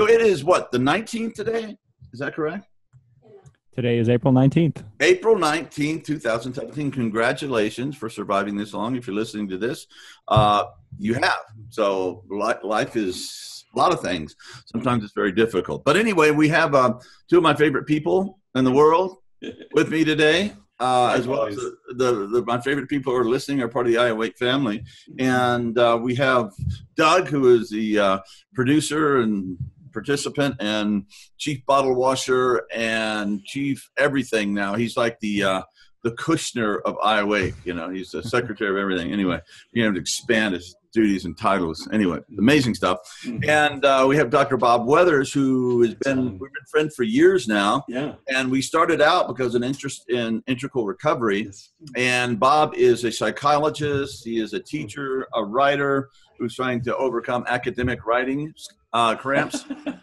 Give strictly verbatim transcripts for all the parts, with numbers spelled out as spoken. So it is what, the nineteenth today? Is that correct? Today is April nineteenth. April nineteenth, twenty seventeen. Congratulations for surviving this long. If you're listening to this, uh, you have. So life is a lot of things. Sometimes it's very difficult. But anyway, we have uh, two of my favorite people in the world with me today, uh, as well as the, the, the my favorite people who are listening are part of the iAwake family. And uh, we have Doug, who is the uh, producer and participant and chief bottle washer and chief everything now. He's like the uh, the Kushner of iAwake. You know, he's the secretary of everything. Anyway, you have to expand his duties and titles. Anyway, amazing stuff. And uh, we have Doctor Bob Weathers, who has been we've been friends for years now. Yeah. And we started out because of an interest in integral recovery. Yes. And Bob is a psychologist. He is a teacher, a writer who's trying to overcome academic writing Uh, cramps,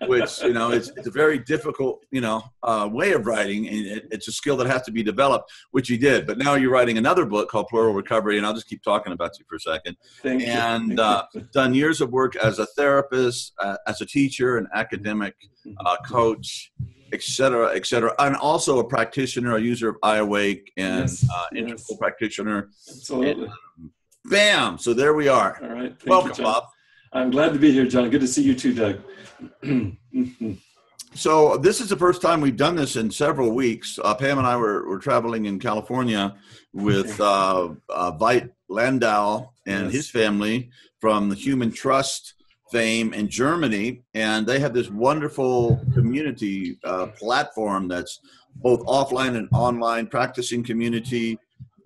which, you know, it's, it's a very difficult, you know, uh, way of writing. And it, it's a skill that has to be developed, which you did. But now you're writing another book called Plural Recovery. And I'll just keep talking about you for a second. Thank and you. Uh, done years of work as a therapist, uh, as a teacher, an academic uh, coach, et cetera, et cetera. And also a practitioner, a user of iAwake and yes, uh, integral yes. practitioner. Absolutely. And, bam. So there we are. All right. Thank Welcome, you, Bob. I'm glad to be here, John. Good to see you too, Doug. So this is the first time we've done this in several weeks. Uh, Pam and I were, were traveling in California with uh, uh, Veit Landau and yes. his family from the Human Trust fame in Germany. And they have this wonderful community uh, platform that's both offline and online practicing community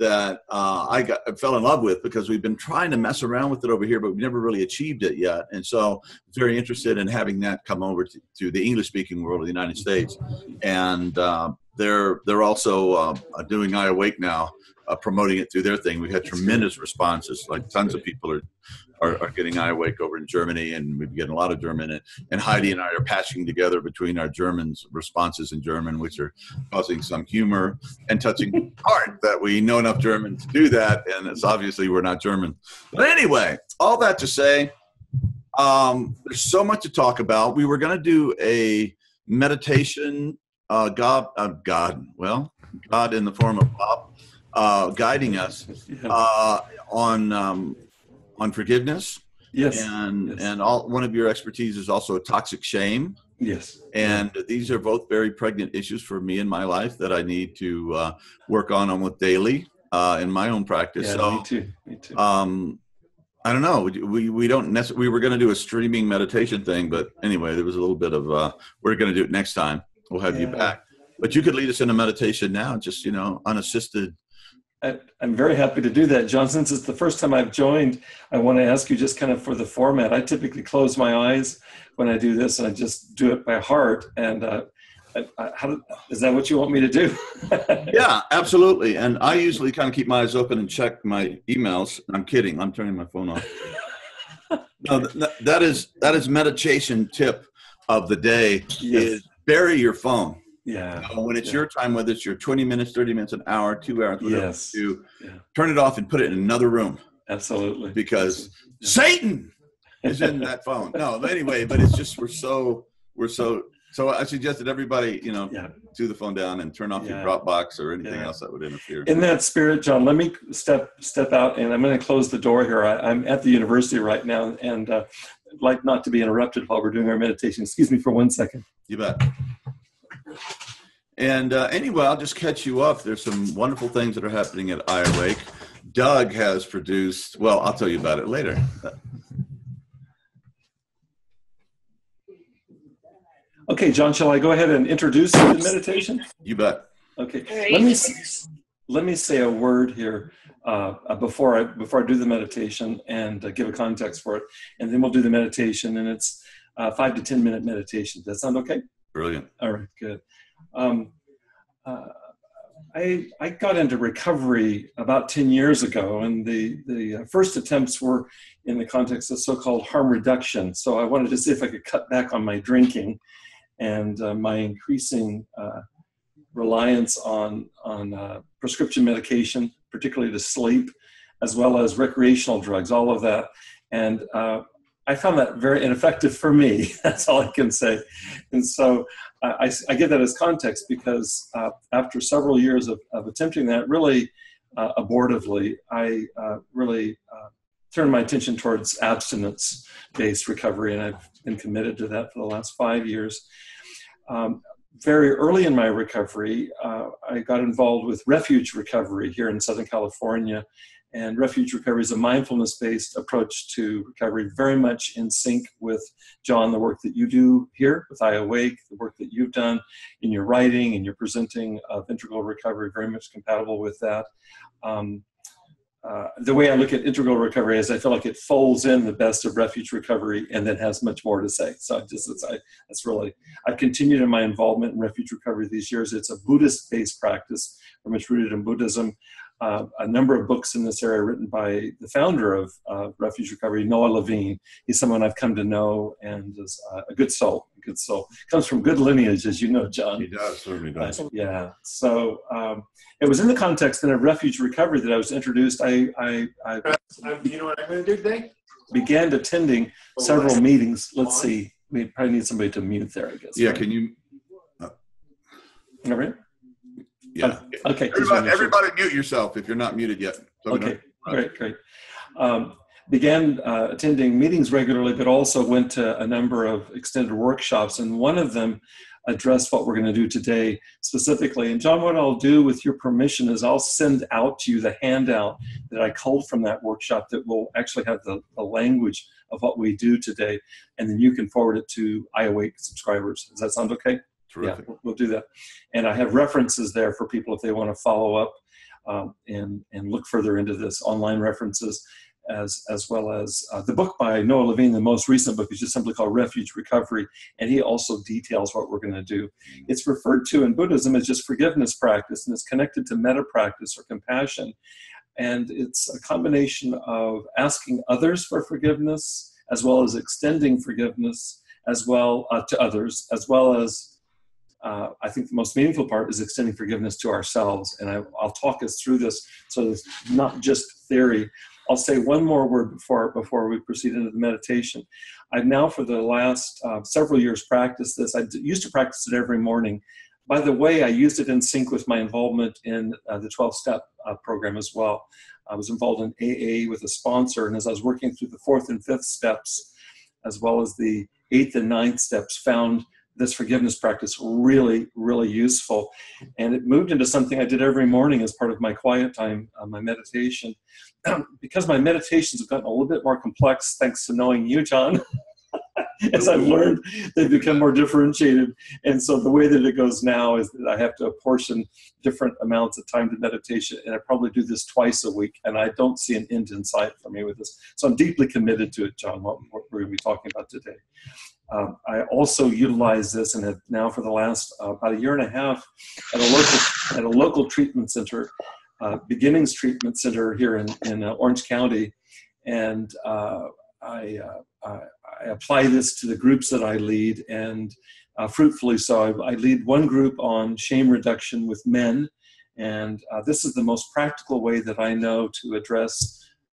that uh, I got, I fell in love with because we've been trying to mess around with it over here, but we've never really achieved it yet. And so I'm very interested in having that come over to, to the English-speaking world of the United States. And uh, they're they're also uh, doing iAwake now, uh, promoting it through their thing. We've had tremendous responses, like tons of people are, are, are getting iAwake over in Germany, and we've been getting a lot of German. And, and Heidi and I are patching together between our German's responses in German, which are causing some humor and touching heart that we know enough German to do that, and it's obviously we're not German. But anyway, all that to say, um, there's so much to talk about. We were going to do a meditation, uh, God, uh, God, well, God in the form of Bob, uh, guiding us uh, on um, on forgiveness. Yes, and yes. and all, one of your expertise is also toxic shame. Yes, and yeah. these are both very pregnant issues for me in my life that I need to uh, work on almost daily uh, in my own practice. Yeah, so, me too. Me too. Um, I don't know. We we don't necessarily. We were going to do a streaming meditation thing, but anyway, there was a little bit of. Uh, we're going to do it next time. We'll have yeah. you back, but you could lead us in a meditation now, just you know, unassisted. I, I'm very happy to do that, John. Since it's the first time I've joined, I want to ask you just kind of for the format. I typically close my eyes when I do this, and I just do it by heart. And uh, I, I, how, is that what you want me to do? Yeah, absolutely. And I usually kind of keep my eyes open and check my emails. I'm kidding. I'm turning my phone off. No, that, that is that is meditation tip of the day. Yes. Is bury your phone. Yeah. So when it's yeah. your time, whether it's your twenty minutes, thirty minutes, an hour, two hours, whatever yes. you do, yeah. turn it off and put it in another room. Absolutely. Because yeah. Satan is in that phone. No, but anyway, but it's just, we're so, we're so, so I suggested everybody, you know, yeah. do the phone down and turn off yeah. your Dropbox or anything yeah. else that would interfere. In that spirit, John, let me step, step out, and I'm going to close the door here. I, I'm at the university right now, and uh, I'd like not to be interrupted while we're doing our meditation. Excuse me for one second. You bet. And uh, anyway, I'll just catch you up. There's some wonderful things that are happening at iAwake. Doug has produced, well, I'll tell you about it later. Okay, John, shall I go ahead and introduce the meditation? You bet. Okay, right. let me let me say a word here uh, before I before I do the meditation and uh, give a context for it, and then we'll do the meditation. And it's uh, five to ten minute meditation. Does that sound okay? Brilliant. All right, good. Um, uh, I, I got into recovery about ten years ago, and the, the first attempts were in the context of so-called harm reduction. So I wanted to see if I could cut back on my drinking and uh, my increasing uh, reliance on, on uh, prescription medication, particularly to sleep, as well as recreational drugs, all of that. And uh, I found that very ineffective for me. That's all I can say. And so uh, I, I give that as context because uh, after several years of, of attempting that, really uh, abortively, I uh, really uh, turned my attention towards abstinence-based recovery, and I've been committed to that for the last five years. Um, very early in my recovery, uh, I got involved with Refuge Recovery here in Southern California. And Refuge Recovery is a mindfulness-based approach to recovery, very much in sync with, John, the work that you do here with iAwake, the work that you've done in your writing and your presenting of integral recovery, very much compatible with that. Um, uh, the way I look at integral recovery is I feel like it folds in the best of Refuge Recovery and then has much more to say. So I just, it's, I, that's really, I've continued in my involvement in Refuge Recovery these years. It's a Buddhist-based practice, very much rooted in Buddhism. Uh, a number of books in this area written by the founder of uh, Refuge Recovery, Noah Levine. He's someone I've come to know and is uh, a good soul, a good soul. Comes from good lineage, as you know, John. He does, certainly does. Uh, yeah, so um, it was in the context then of Refuge Recovery that I was introduced. I, I, I You know what I'm going to do today? Began attending several meetings. Let's see. We probably need somebody to mute there, I guess. Yeah, right? Can you? Uh, All right. Yeah. Uh, okay. Everybody, everybody mute yourself if you're not muted yet. So okay. Great. Great. Um, began uh, attending meetings regularly, but also went to a number of extended workshops, and one of them addressed what we're going to do today specifically. And John, what I'll do, with your permission, is I'll send out to you the handout that I culled from that workshop that will actually have the, the language of what we do today, and then you can forward it to iAwake subscribers. Does that sound okay? Terrific. Yeah, we'll, we'll do that. And I have references there for people if they want to follow up um, and, and look further into this, online references, as, as well as uh, the book by Noah Levine. The most recent book is just simply called Refuge Recovery, and he also details what we're going to do. It's referred to in Buddhism as just forgiveness practice, and it's connected to metta practice or compassion. And it's a combination of asking others for forgiveness, as well as extending forgiveness as well uh, to others, as well as Uh, I think the most meaningful part is extending forgiveness to ourselves. And I, I'll talk us through this, so it's not just theory. I'll say one more word before, before we proceed into the meditation. I've now, for the last uh, several years, practiced this. I used to practice it every morning. By the way, I used it in sync with my involvement in uh, the twelve-step uh, program as well. I was involved in A A with a sponsor, and as I was working through the fourth and fifth steps, as well as the eighth and ninth steps, found this forgiveness practice really, really useful. And it moved into something I did every morning as part of my quiet time, uh, my meditation. Because my meditations have gotten a little bit more complex, thanks to knowing you, John, as I've learned, they've become more differentiated. And so the way that it goes now is that I have to apportion different amounts of time to meditation, and I probably do this twice a week, and I don't see an end in sight for me with this. So I'm deeply committed to it, John, what we're going to be talking about today. Um, I also utilize this, and have now for the last uh, about a year and a half at a local, at a local treatment center, uh, Beginnings Treatment Center here in, in uh, Orange County. And uh, I, uh, I, I apply this to the groups that I lead, and uh, fruitfully so. I, I lead one group on shame reduction with men. And uh, this is the most practical way that I know to address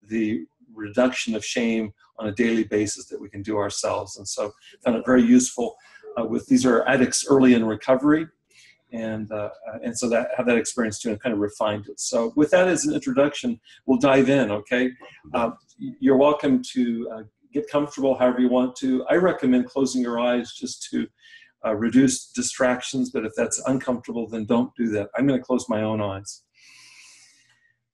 the reduction of shame on a daily basis that we can do ourselves. And so I found it very useful uh, with, these are addicts early in recovery. And uh, and so that, have that experience too, and kind of refined it. So with that as an introduction, we'll dive in, okay? Uh, you're welcome to uh, get comfortable however you want to. I recommend closing your eyes just to uh, reduce distractions, but if that's uncomfortable, then don't do that. I'm gonna close my own eyes.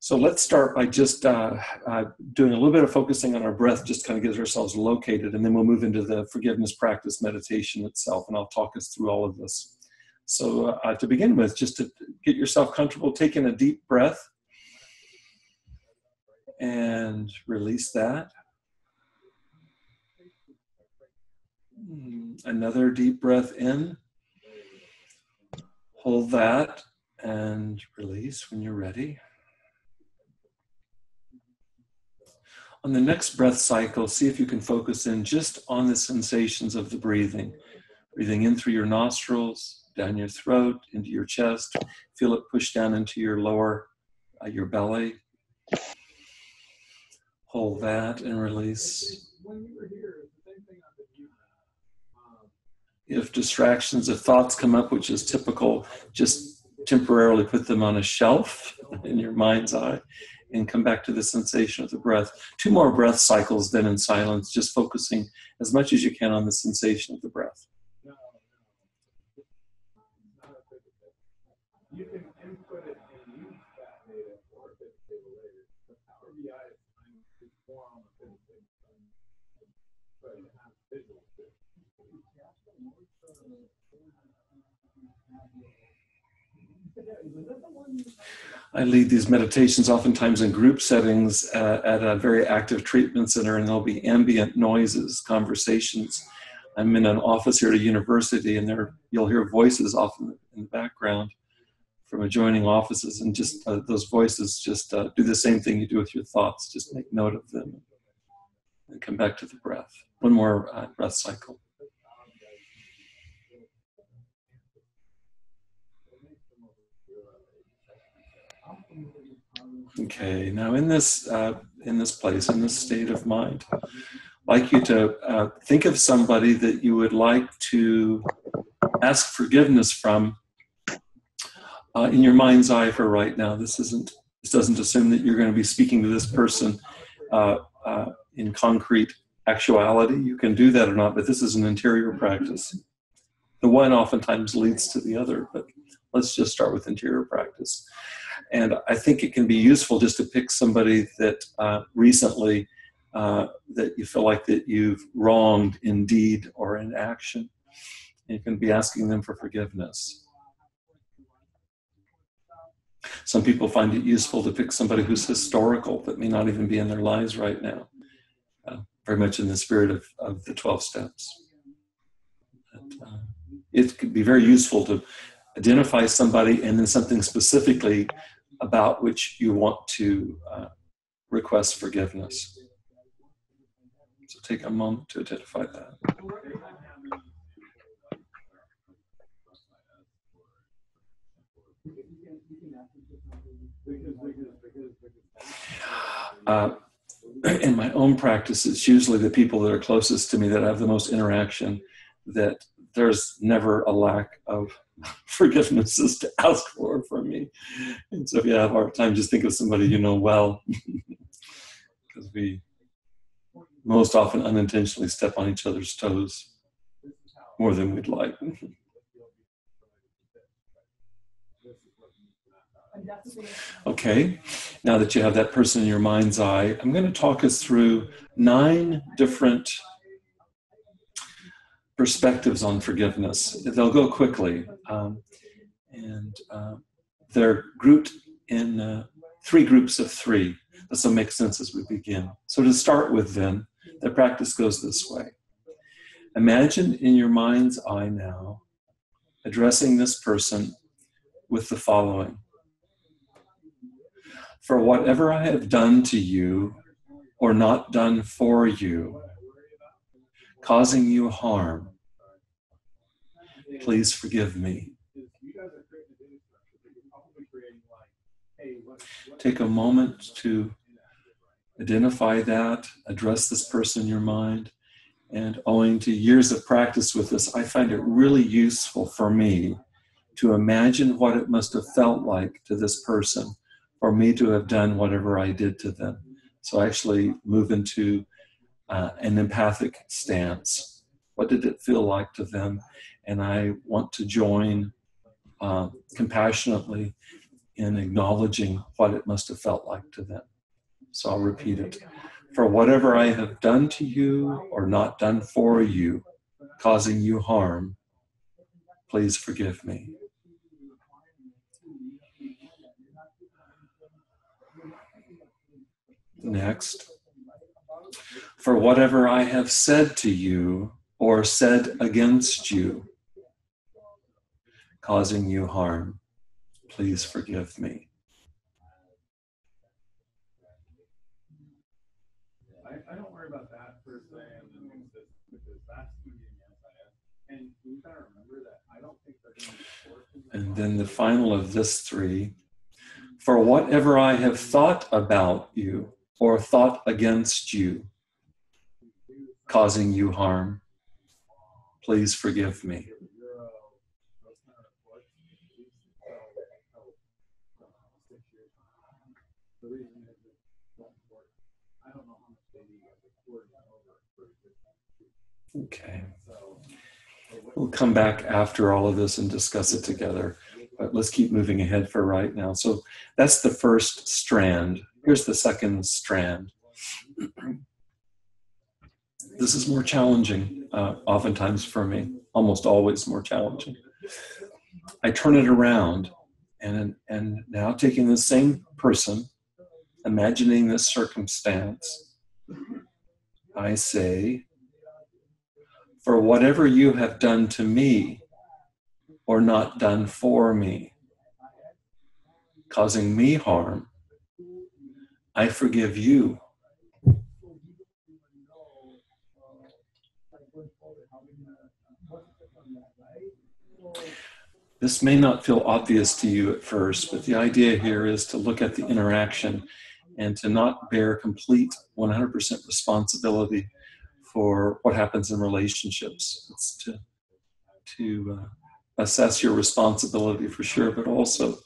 So let's start by just uh, uh, doing a little bit of focusing on our breath, just kind of get ourselves located, and then we'll move into the forgiveness practice meditation itself, and I'll talk us through all of this. So uh, to begin with, just to get yourself comfortable, take in a deep breath and release that. Another deep breath in, hold that, and release when you're ready. On the next breath cycle, see if you can focus in just on the sensations of the breathing. Breathing in through your nostrils, down your throat, into your chest. Feel it push down into your lower, uh, your belly. Hold that and release. if distractions, if thoughts come up, which is typical, just temporarily put them on a shelf in your mind's eye and come back to the sensation of the breath. Two more breath cycles then in silence, just focusing as much as you can on the sensation of the breath. You can input it and use that data for a bit table later. But Power B I is trying to form a bit table, but it has visual too. I lead these meditations oftentimes in group settings uh, at a very active treatment center, and there'll be ambient noises, conversations. I'm in an office here at a university, and there you'll hear voices often in the background from adjoining offices, and just uh, those voices just uh, do the same thing you do with your thoughts. Just make note of them and come back to the breath. One more uh, breath cycle. Okay, now in this, uh, in this place, in this state of mind, I'd like you to uh, think of somebody that you would like to ask forgiveness from. Uh, in your mind's eye for right now. This isn't, this doesn't assume that you're going to be speaking to this person uh, uh, in concrete actuality. You can do that or not, but this is an interior practice. The one oftentimes leads to the other, but let's just start with interior practice. And I think it can be useful just to pick somebody that uh, recently uh, that you feel like that you've wronged in deed or in action. You can be asking them for forgiveness. Some people find it useful to pick somebody who's historical that may not even be in their lives right now, uh, very much in the spirit of, of the twelve steps. But, uh, it could be very useful to identify somebody and then something specifically about which you want to uh, request forgiveness. So take a moment to identify that. Uh, in my own practice, it's usually the people that are closest to me that have the most interaction, that there's never a lack of forgivenesses to ask for from me. And so if you have a hard time, just think of somebody you know well, because we most often unintentionally step on each other's toes more than we'd like. Okay, now that you have that person in your mind's eye, I'm going to talk us through nine different perspectives on forgiveness. They'll go quickly, um, and uh, they're grouped in uh, three groups of three. This will make sense as we begin. So to start with then, the practice goes this way. Imagine in your mind's eye now addressing this person with the following. For whatever I have done to you or not done for you, causing you harm, please forgive me. Take a moment to identify that, address this person in your mind, and owing to years of practice with this, I find it really useful for me to imagine what it must have felt like to this person for me to have done whatever I did to them. So I actually move into uh, an empathic stance. What did it feel like to them? And I want to join uh, compassionately in acknowledging what it must have felt like to them. So I'll repeat it. For whatever I have done to you or not done for you, causing you harm, please forgive me. Next, for whatever I have said to you or said against you, causing you harm, please forgive me. I, I don't worry about that per se, and then because that's going to be an S I S. And we've got to remember that I don't think they're going to be forced. And then the final of this three, for whatever I have thought about you or thought against you, causing you harm, Please forgive me. Okay. We'll come back after all of this and discuss it together, but let's keep moving ahead for right now. So that's the first strand. Here's the second strand. This is more challenging, uh, oftentimes for me, almost always more challenging. I turn it around, and, and now taking the same person, imagining this circumstance, I say, for whatever you have done to me or not done for me, causing me harm, I forgive you. This may not feel obvious to you at first, but the idea here is to look at the interaction and to not bear complete one hundred percent responsibility for what happens in relationships. It's to, to uh, assess your responsibility for sure, but also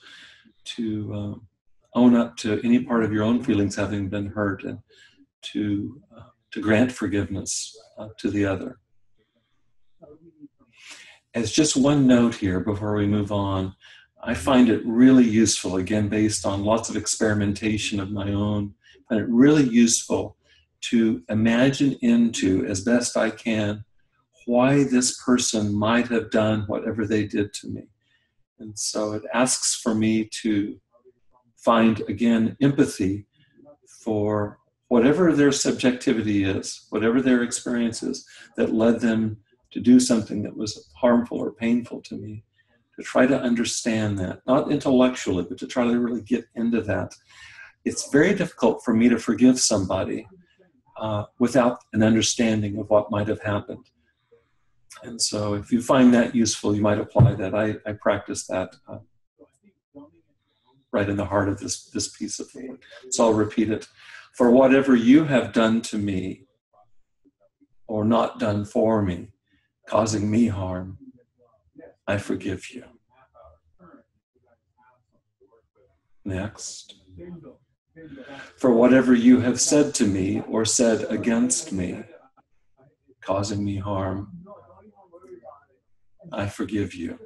to um, own up to any part of your own feelings having been hurt, and to, uh, to grant forgiveness uh, to the other. As just one note here before we move on, I find it really useful, again, based on lots of experimentation of my own, I find it really useful to imagine into, as best I can, why this person might have done whatever they did to me. And so it asks for me to find, again, empathy for whatever their subjectivity is, whatever their experience is that led them to do something that was harmful or painful to me, to try to understand that, not intellectually, but to try to really get into that. It's very difficult for me to forgive somebody uh, without an understanding of what might have happened. And so if you find that useful, you might apply that. I, I practice that uh, right in the heart of this, this piece of work. So I'll repeat it. For whatever you have done to me or not done for me, causing me harm, I forgive you. Next. For whatever you have said to me or said against me, causing me harm, I forgive you.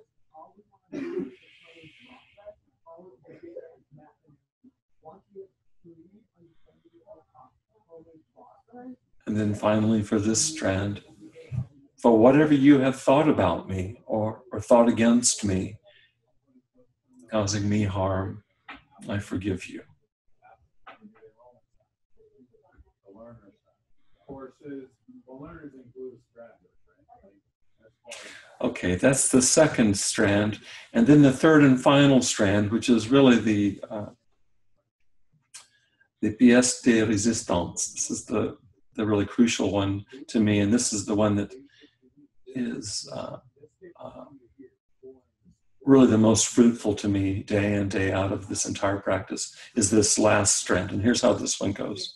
And then finally, for this strand, for whatever you have thought about me or, or thought against me, causing me harm, I forgive you. Okay, that's the second strand. And then the third and final strand, which is really the uh, the pièce de résistance. This is the, the really crucial one to me, and this is the one that is uh, uh, really the most fruitful to me day in, day out of this entire practice, is this last strand. And here's how this one goes.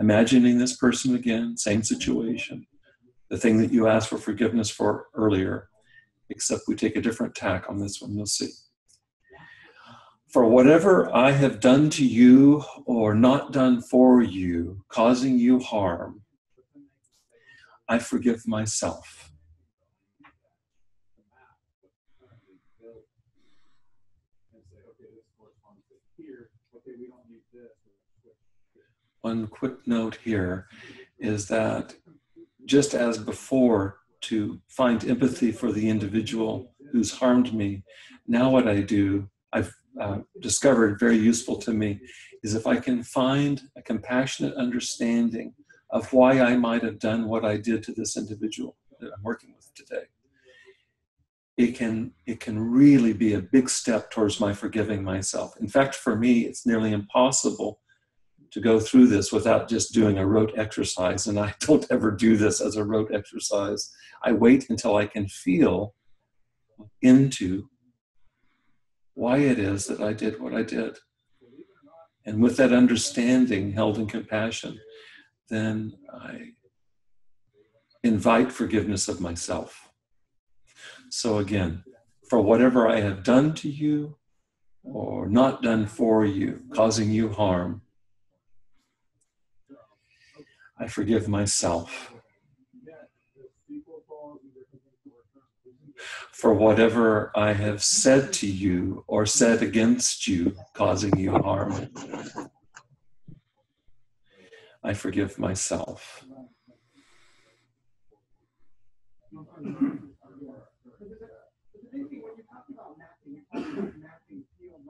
Imagining this person again, same situation, the thing that you asked for forgiveness for earlier, except we take a different tack on this one, you'll see. For whatever I have done to you or not done for you, causing you harm, I forgive myself. One quick note here is that just as before, to find empathy for the individual who's harmed me, now what I do, I've uh, discovered very useful to me, is if I can find a compassionate understanding of why I might have done what I did to this individual that I'm working with today, it can, it can really be a big step towards my forgiving myself. In fact, for me, it's nearly impossible to go through this without just doing a rote exercise, and I don't ever do this as a rote exercise. I wait until I can feel into why it is that I did what I did. And with that understanding held in compassion, then I, invite forgiveness of myself. So again, for whatever I have done to you or not done for you, causing you harm, I forgive myself. For whatever I have said to you or said against you, causing you harm, I forgive myself.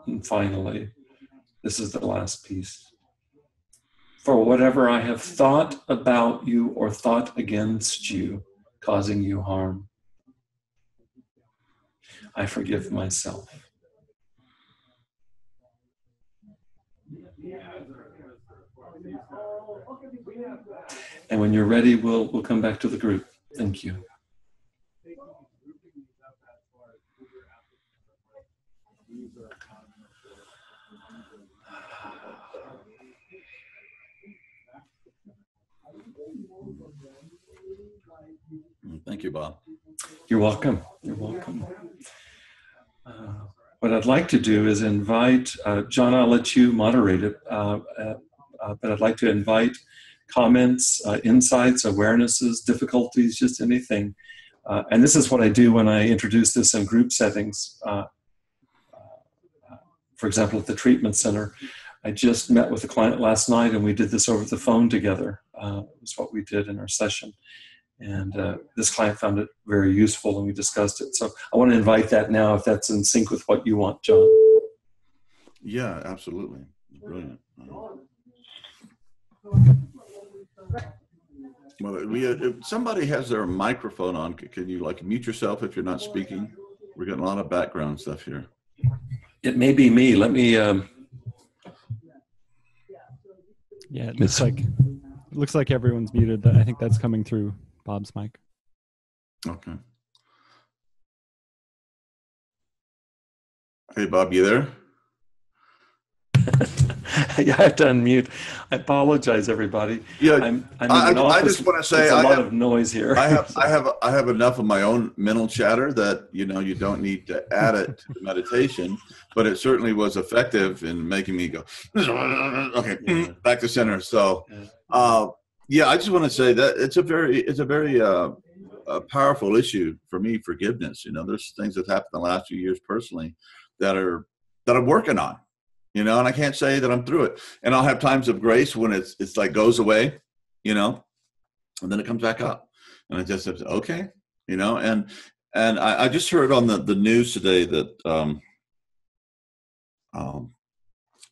And finally, this is the last piece. For whatever I have thought about you or thought against you, causing you harm, I forgive myself. And when you're ready, we'll, we'll come back to the group. Thank you. Thank you, Bob. You're welcome. You're welcome. Uh, what I'd like to do is invite, uh, John, I'll let you moderate it, uh, uh, uh, but I'd like to invite comments, uh, insights, awarenesses, difficulties, just anything. Uh, and this is what I do when I introduce this in group settings. Uh, uh, for example, at the treatment center, I just met with a client last night and we did this over the phone together. Uh, it was what we did in our session. And uh, this client found it very useful and we discussed it. So I want to invite that now if that's in sync with what you want, John. Yeah, absolutely. Brilliant. Well, we, if somebody has their microphone on, can you like mute yourself if you're not speaking? We're getting a lot of background stuff here. It may be me. Let me... Um... Yeah, it looks like, it looks like everyone's muted. I think that's coming through Bob's mic. Okay. Hey, Bob, you there? Yeah, I have to unmute. I apologize, everybody. Yeah, I'm, I'm I, in an office. I just want to say, there's a I lot have, of noise here. I have, so. I have, I have enough of my own mental chatter that you know you don't need to add it to the meditation. But it certainly was effective in making me go. Okay, yeah. Back to center. So. Yeah. Uh, Yeah, I just want to say that it's a very, it's a very uh, a powerful issue for me. Forgiveness, you know, there's things that happened the last few years personally that are that I'm working on, you know, and I can't say that I'm through it. And I'll have times of grace when it's it's like goes away, you know, and then it comes back up, and I just have to, okay, you know, and and I, I just heard on the the news today that um, um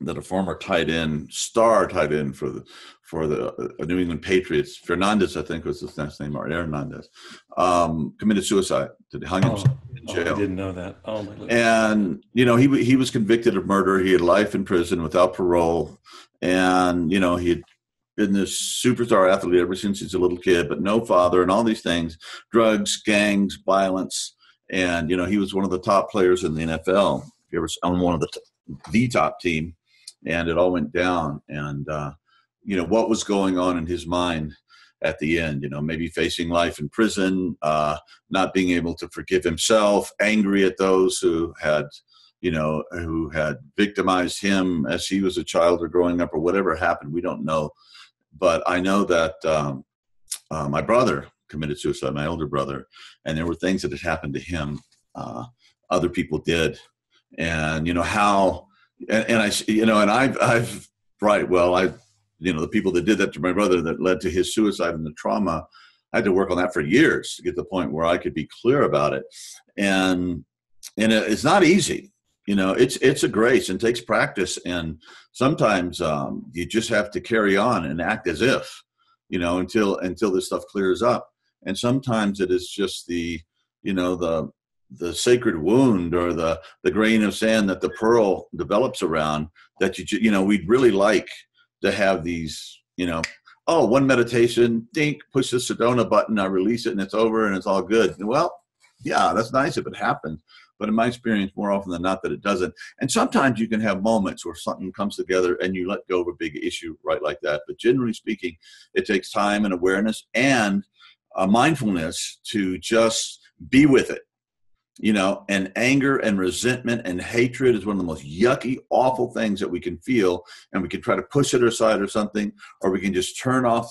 that a former tight end, star tight end for the for the uh, New England Patriots, Hernandez, I think was his last name, or Hernandez, um, committed suicide. Hung himself oh, in jail. Oh, I didn't know that. Oh my goodness. And you know, he he was convicted of murder. He had life in prison without parole, and you know, he had been this superstar athlete ever since he's a little kid, but no father, and all these things: drugs, gangs, violence, and you know, he was one of the top players in the N F L. He was on one of the the top team. And it all went down, and uh, you know what was going on in his mind at the end. You know, maybe facing life in prison, uh, not being able to forgive himself, angry at those who had, you know, who had victimized him as he was a child or growing up or whatever happened. We don't know, but I know that um, uh, my brother committed suicide, my older brother, and there were things that had happened to him. Uh, other people did, and you know how. And, and I, you know, and I've, I've, right, well, I, you know, the people that did that to my brother that led to his suicide and the trauma, I had to work on that for years to get to the point where I could be clear about it. And, and it's not easy, you know, it's, it's a grace and takes practice. And sometimes um, you just have to carry on and act as if, you know, until, until this stuff clears up. And sometimes it is just the, you know, the, the sacred wound or the, the grain of sand that the pearl develops around that, you, you know, we'd really like to have these, you know, oh, one meditation, think, push the Sedona button, I release it and it's over and it's all good. And well, yeah, that's nice if it happens, but in my experience, more often than not that it doesn't. And sometimes you can have moments where something comes together and you let go of a big issue right like that. But generally speaking, it takes time and awareness and uh, mindfulness to just be with it, you know, and anger and resentment and hatred is one of the most yucky, awful things that we can feel. And we can try to push it aside or something, or we can just turn off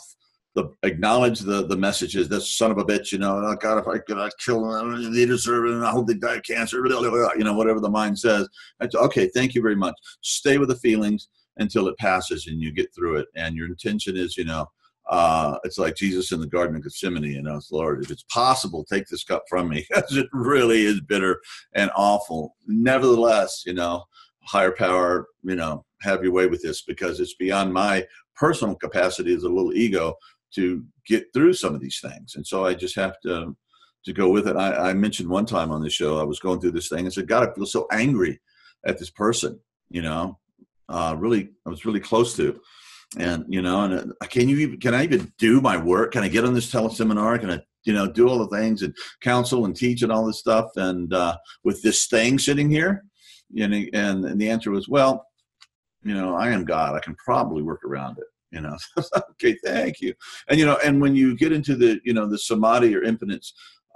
the, acknowledge the, the messages, that son of a bitch, you know, oh God, if I could, I'd kill them, they deserve it, and I hope they die of cancer, you know, whatever the mind says. That's, okay, thank you very much. Stay with the feelings until it passes and you get through it. And your intention is, you know, uh, it's like Jesus in the Garden of Gethsemane, you know, it's, Lord, if it's possible, take this cup from me, because it really is bitter and awful. Nevertheless, you know, higher power, you know, have your way with this, because it's beyond my personal capacity as a little ego to get through some of these things. And so I just have to, to go with it. I, I mentioned one time on the show, I was going through this thing and said, God, I feel so angry at this person, you know, uh, really, I was really close to. And, you know, and uh, can you even, can I even do my work? Can I get on this teleseminar? Can I, you know, do all the things and counsel and teach and all this stuff? And uh, with this thing sitting here, you know, and, and the answer was, well, you know, I am God. I can probably work around it. You know, okay, thank you. And, you know, and when you get into the, you know, the samadhi or infinite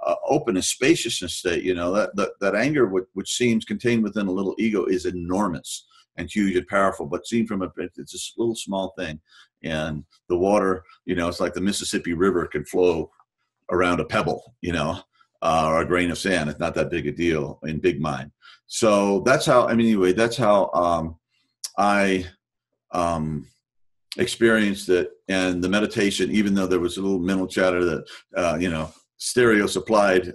uh, openness, spaciousness state, you know, that, that, that anger, which, which seems contained within a little ego, is enormous and huge and powerful, but seen from a, it's this little small thing. And the water, you know, it's like the Mississippi River can flow around a pebble, you know, uh, or a grain of sand. It's not that big a deal in big mind. So that's how, I mean, anyway, that's how um, I, um, experienced it. And the meditation, even though there was a little mental chatter that, uh, you know, stereo supplied,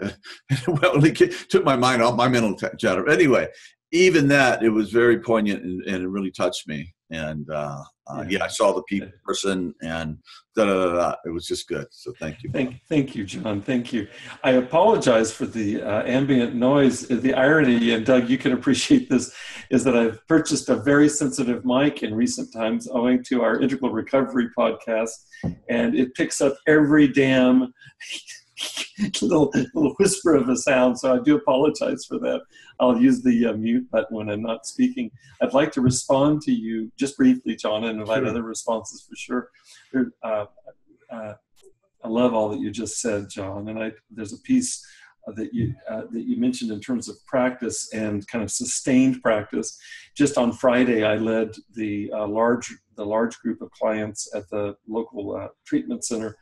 well, it took my mind off my mental chatter. Anyway, even that, it was very poignant and, and it really touched me. And uh, uh, yeah, I saw the people, person, and da, da, da, da. It was just good. So thank you. Thank, thank you, John. Thank you. I apologize for the uh, ambient noise. The irony, and Doug, you can appreciate this, is that I've purchased a very sensitive mic in recent times owing to our Integral Recovery podcast, and it picks up every damn little, little whisper of a sound, so I do apologize for that. I'll use the uh, mute button when I'm not speaking. I'd like to respond to you just briefly, John, and invite sure. other responses for sure. Uh, uh, I love all that you just said, John, and I, there's a piece uh, that you uh, that you mentioned in terms of practice and kind of sustained practice. Just on Friday, I led the uh, large the large group of clients at the local uh, treatment center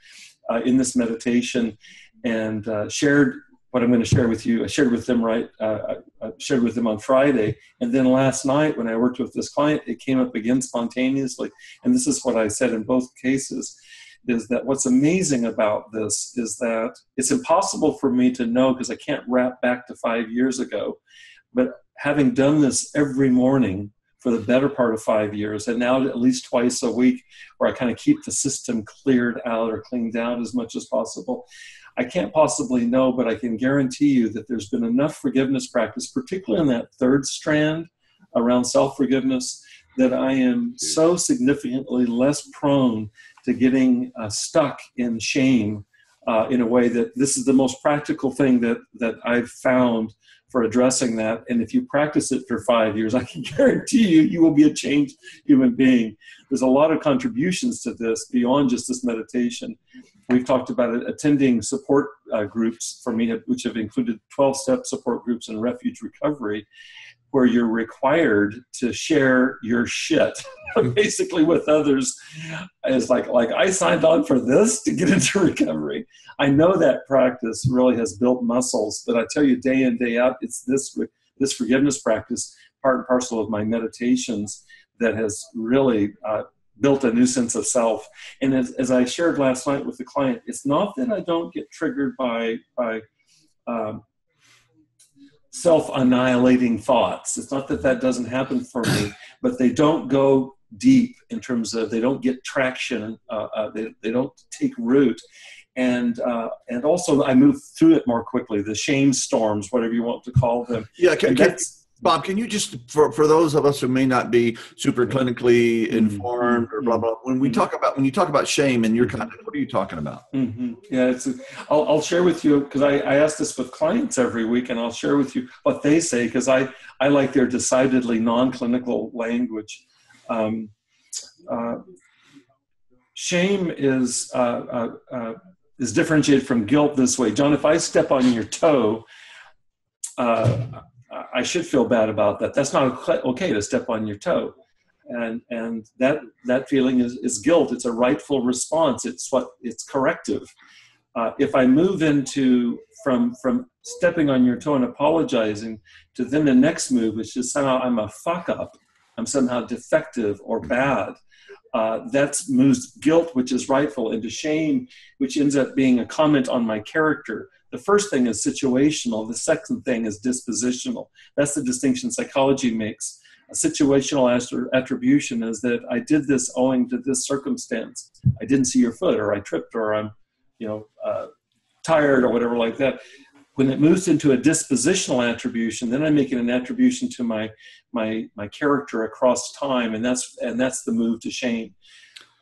uh, in this meditation, and uh, shared what I'm going to share with you. I shared with them right. Uh, I shared with them on Friday, and then last night when I worked with this client, it came up again spontaneously. And this is what I said in both cases: is that what's amazing about this is that it's impossible for me to know because I can't wrap back to five years ago. But having done this every morning for the better part of five years, and now at least twice a week, where I kind of keep the system cleared out or cleaned out as much as possible, I can't possibly know, but I can guarantee you that there's been enough forgiveness practice, particularly in that third strand around self-forgiveness, that I am so significantly less prone to getting uh, stuck in shame uh, in a way that this is the most practical thing that, that I've found for addressing that. And if you practice it for five years, I can guarantee you, you will be a changed human being. There's a lot of contributions to this beyond just this meditation. We've talked about it, attending support uh, groups for me, which have included twelve-step support groups and Refuge Recovery, where you're required to share your shit basically with others. It's like, like I signed on for this to get into recovery. I know that practice really has built muscles, but I tell you day in, day out, it's this, this forgiveness practice, part and parcel of my meditations, that has really uh, built a new sense of self. And as, as I shared last night with the client, it's not that I don't get triggered by, by, um, self-annihilating thoughts. It's not that that doesn't happen for me, but they don't go deep in terms of, they don't get traction, uh, uh, they, they don't take root. And uh, and also I move through it more quickly, the shame storms, whatever you want to call them. Yeah, can, can, Bob, can you just, for, for those of us who may not be super clinically mm-hmm. informed or blah, blah, when we mm-hmm. talk about, when you talk about shame in your content, what are you talking about? Mm-hmm. Yeah, it's, a, I'll, I'll share with you, because I, I ask this with clients every week, and I'll share with you what they say, because I, I like their decidedly non-clinical language. Um, uh, shame is, uh, uh, uh, is differentiated from guilt this way. John, if I step on your toe, uh, I should feel bad about that. That's not okay to step on your toe. And, and that, that feeling is, is guilt. It's a rightful response. It's what it's corrective. Uh, if I move into from, from stepping on your toe and apologizing to then the next move, which is somehow I'm a fuck up, I'm somehow defective or bad, uh, that's moves guilt, which is rightful, into shame, which ends up being a comment on my character. The first thing is situational. The second thing is dispositional. That's the distinction psychology makes. A situational attribution is that I did this owing to this circumstance. I didn't see your foot, or I tripped, or I'm, you know, uh, tired, or whatever like that. When it moves into a dispositional attribution, then I'm making an attribution to my my my character across time, and that's and that's the move to shame.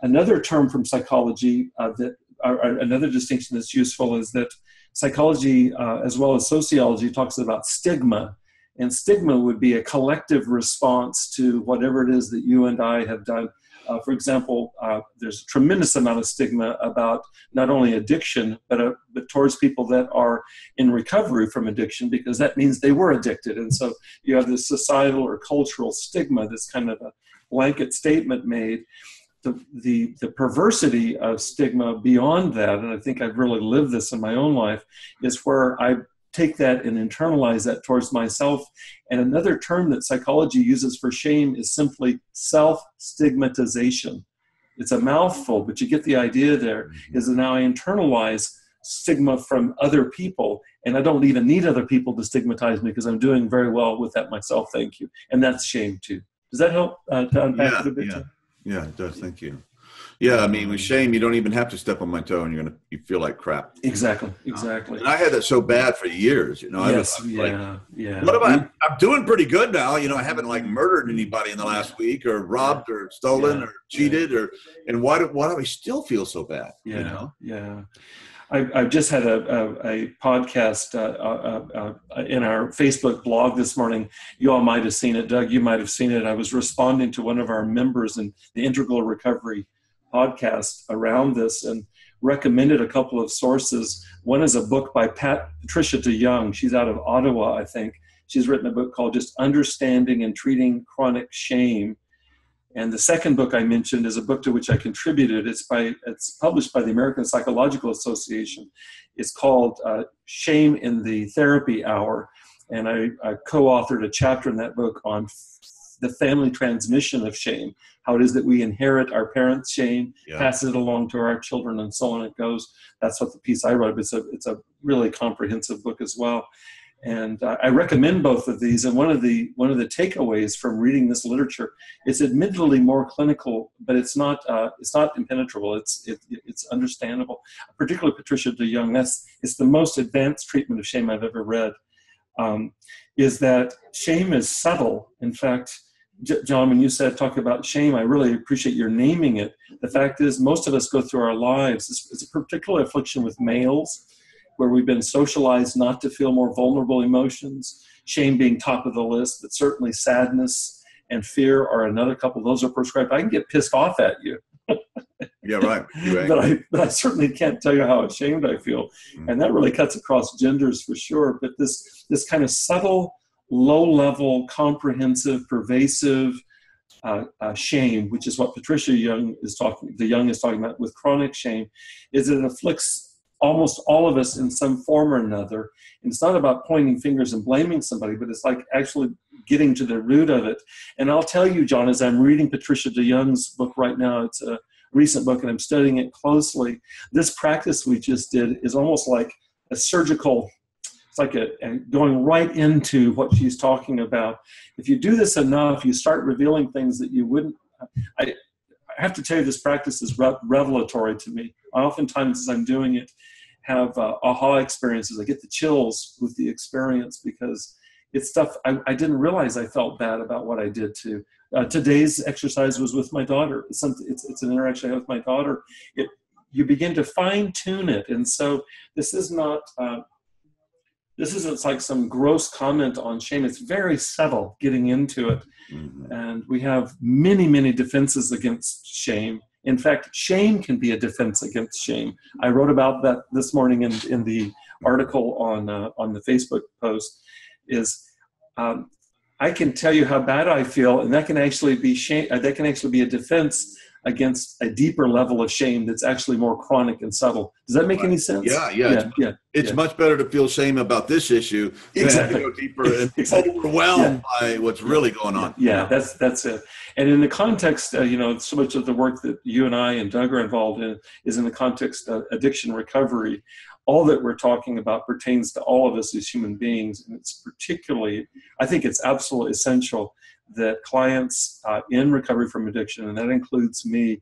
Another term from psychology uh, that or, or another distinction that's useful is that psychology, uh, as well as sociology, talks about stigma. And stigma would be a collective response to whatever it is that you and I have done. Uh, for example, uh, there's a tremendous amount of stigma about not only addiction, but, uh, but towards people that are in recovery from addiction, because that means they were addicted. And so you have this societal or cultural stigma, this kind of a blanket statement made. The, the, the perversity of stigma beyond that, and I think I've really lived this in my own life, is where I take that and internalize that towards myself. And another term that psychology uses for shame is simply self-stigmatization. It's a mouthful, but you get the idea there, is that now I internalize stigma from other people, and I don't even need other people to stigmatize me because I'm doing very well with that myself, thank you. And that's shame too. Does that help uh, to unpack yeah, it a bit? Yeah. yeah, it does, thank you. Yeah, I mean, with shame, you don't even have to step on my toe, and you're gonna you feel like crap. Exactly, exactly. And I had that so bad for years, you know. Yes, I was like, yeah, yeah. What about? I'm, I'm doing pretty good now, you know. I haven't like murdered anybody in the last week, or robbed, or stolen, yeah, or cheated, yeah. or and why do why do I still feel so bad? Yeah, you know? yeah. I I just had a a, a podcast uh, uh, uh, in our Facebook blog this morning. You all might have seen it, Doug. You might have seen it. I was responding to one of our members in the Integral Recovery podcast around this, and recommended a couple of sources. One is a book by Pat, Patricia DeYoung. She's out of Ottawa, I think. She's written a book called Just Understanding and Treating Chronic Shame. And the second book I mentioned is a book to which I contributed. It's by it's published by the American Psychological Association. It's called uh, Shame in the Therapy Hour. And I, I co-authored a chapter in that book on the family transmission of shame, how it is that we inherit our parents' shame, yeah. pass it along to our children, and so on it goes. That's what the piece I wrote. It's a, it's a really comprehensive book as well. And uh, I recommend both of these. And one of the one of the takeaways from reading this literature, it's admittedly more clinical, but it's not uh, it's not impenetrable. It's it, it's understandable. Particularly Patricia DeYoung. That's it's the most advanced treatment of shame I've ever read. Um, is that shame is subtle. In fact, John, when you said talk about shame, I really appreciate your naming it. The fact is, most of us go through our lives. It's, it's a particular affliction with males, where we've been socialized not to feel more vulnerable emotions, shame being top of the list, but certainly sadness and fear are another couple. Those are prescribed. I can get pissed off at you. Yeah, right. but, I, but I certainly can't tell you how ashamed I feel. Mm-hmm. And that really cuts across genders for sure. But this, this kind of subtle, low-level, comprehensive, pervasive uh, uh, shame, which is what Patricia Young is talking, the Young is talking about with chronic shame, is it afflicts almost all of us in some form or another. And it's not about pointing fingers and blaming somebody, but it's like actually getting to the root of it. And I'll tell you, John, as I'm reading Patricia DeYoung's book right now, it's a recent book, and I'm studying it closely. This practice we just did is almost like a surgical, it's like a, a going right into what she's talking about. If you do this enough, you start revealing things that you wouldn't. I, I have to tell you, this practice is re- revelatory to me. I oftentimes, as I'm doing it, have uh, aha experiences. I get the chills with the experience because it's stuff I, I didn't realize I felt bad about what I did too. Uh, today's exercise was with my daughter. It's, something, it's, it's an interaction I had with my daughter. It, you begin to fine tune it. And so this is not, uh, this isn't like some gross comment on shame. It's very subtle getting into it. Mm-hmm. And we have many, many defenses against shame, In fact, shame can be a defense against shame. I wrote about that this morning in, in the article on uh, on the Facebook post. Is um, I can tell you how bad I feel, and that can actually be shame. Uh, that can actually be a defense against a deeper level of shame that's actually more chronic and subtle. Does that make right. any sense? Yeah, yeah. yeah, it's, yeah, it's yeah. much better to feel shame about this issue than exactly. to go deeper and exactly. overwhelmed yeah. by what's really going on. Yeah, yeah, that's that's it. And in the context, uh, you know, so much of the work that you and I and Doug are involved in is in the context of addiction recovery. All that we're talking about pertains to all of us as human beings, and it's particularly, I think it's absolutely essential that clients uh, in recovery from addiction, and that includes me,